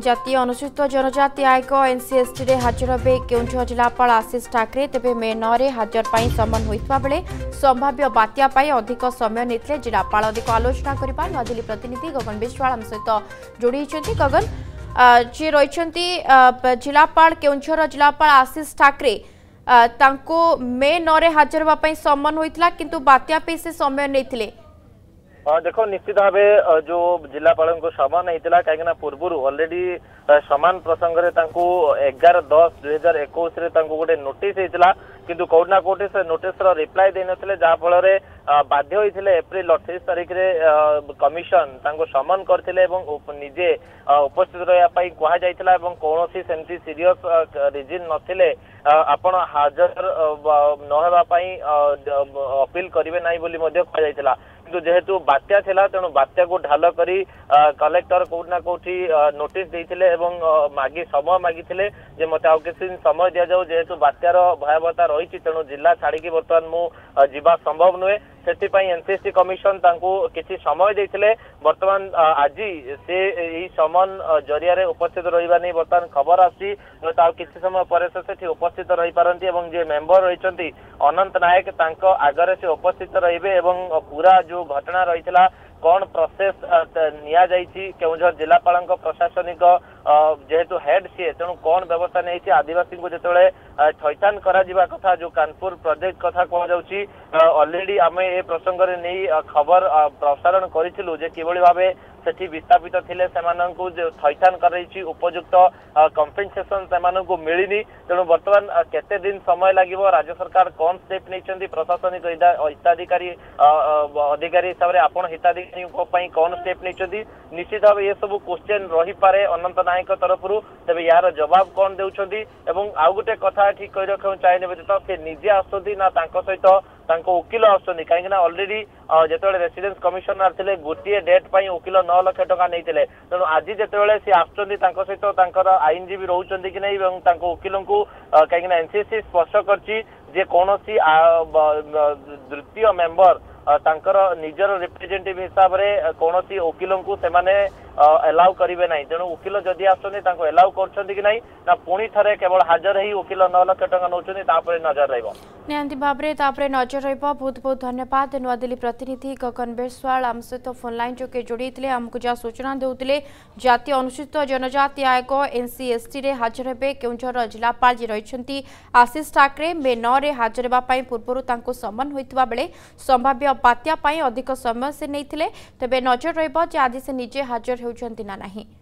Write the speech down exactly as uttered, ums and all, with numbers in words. जातीय अनुसूचित जनजाति आयोग एनसीएसटी रे हाजर हे केउंझर जिलापाल आशीष ठाकरे। तेबे मे नौ रे हाजर पाई समन होइतबा बेले संभाव्य बात्या पाई अधिक समय नेतले जिलापाल अधिक आलोचना करबा नदिल्ली प्रतिनिधि गगन बिश्वालम सहित जोड़ी छथि। गगन जे रहिछंती जिलापाल केउंझर जिलापाल आशीष ठाकरे तांको मे नौ रे हाजर होबा पाई समन होइतला किंतु बात्या पे से समय नेतले। देखो निश्चित भाव जो जिलापाल सम्मान होता है कहीं पूर्व अलरेडी समान प्रसंग में एगार दस दुई हजार एकोश गोटे नोटिस होता किंतु कौट ना कौट से नोटिस रिप्लाई दे ना जहाँफल बाध्य होते एप्रिल अठाईस तारीख रे कमिशन सम्मान करते निजे उपस्थित रहा कहला कौन सेमती सीरीयस रिजन नथिले आपण हाजर नई अपील करेंगे ना कहला जेहेतु बात्या थिला तेणु बात्या को ढाल करी कलेक्टर कोठना कोठी नोटिस देथिले एवं मागी समय मागिथिले जे मते आउ किसी समय दिया जाऊ जेहेतु बात्यार भयावहता रही तेणु जिला छाड़ी बर्तमान मु जीवा संभव नुहे से एनसीएसटी कमिशन किसी समय देते बर्तमान आज से समन जरिया रे उपस्थित रहा नहीं बर्तमान खबर आसी किसी समय पर से उपस्थित रही पारती जे मेंबर रही अनंत नायक तांको आगरे से उपस्थित रहिबे एवं पूरा जो घटना रही था कौन प्रोसेस निया जायछि केउंझर जिलापाल प्रशासनिक जेहेतु हेड सी तेणु कौन व्यवस्था नहीं आदिवासी को जिते थैथान करा कथा जो कानपुर प्रोजेक्ट कथा कहु ऑलरेडी आम ए प्रसंग रे नहीं खबर प्रसारण करूँ किभली भाव से विस्थापित थे थैथान कराई उपयुक्त कंपेनसेसन से मिलनी तेणु बर्तमान केते दिन समय लगे राज्य सरकार कौन स्टेप नहीं प्रशासनिक हिताधिकारी अधिकारी हिसाब से आपण हिताधिकारी कौन स्टेप नहीं निश्चित भाव ये सब क्वेश्चन रही पारे अनंत नायक तरफ तेज यार जवाब कौन दे आउ गोटे कथा कही रखा चाहिए से निजे आसती ना सहित वकिल आसुनी कहीं अलरेडी जिते रेसीडेन्स कमिशनर थे गोटे डेट पर वकिल नौ लाख टका नहीं तेणु आज जिते सी आस सहित आईनजीवी रोच कि नहीं वकिल को कहीं एनसीएसटी स्पष्ट कर कौन तृतीय मेम्बर तांकर निजर रिप्रेजेंटेटिव हिसाब से कौन वकिल को एलाउ करेंगे ना तेणु वकिल जदि आसो एलाउ कर पुणी थे केवल हाजर ही वकिल नौ लाख टका नौपर नजर रही भाव नजर रही। बहुत बहुत धन्यवाद नवा दिल्ली प्रतिनिधि गगन बेश्वाल आम सहित फोन लाइन जोके जोड़ी आमको जहाँ सूचना देते जातीय अनुसूचित जनजाति आयोग एनसीएसटी रे हाजर हे केउंझर जिलापाल जी रही आशीष ठाकरे मे नौ रे हाजर होगा पूर्व समन होता बेले संभाव्य बात्या अधिक समय से नहीं तेबे नजर रही आज से निजे हाजर होती ना नहीं।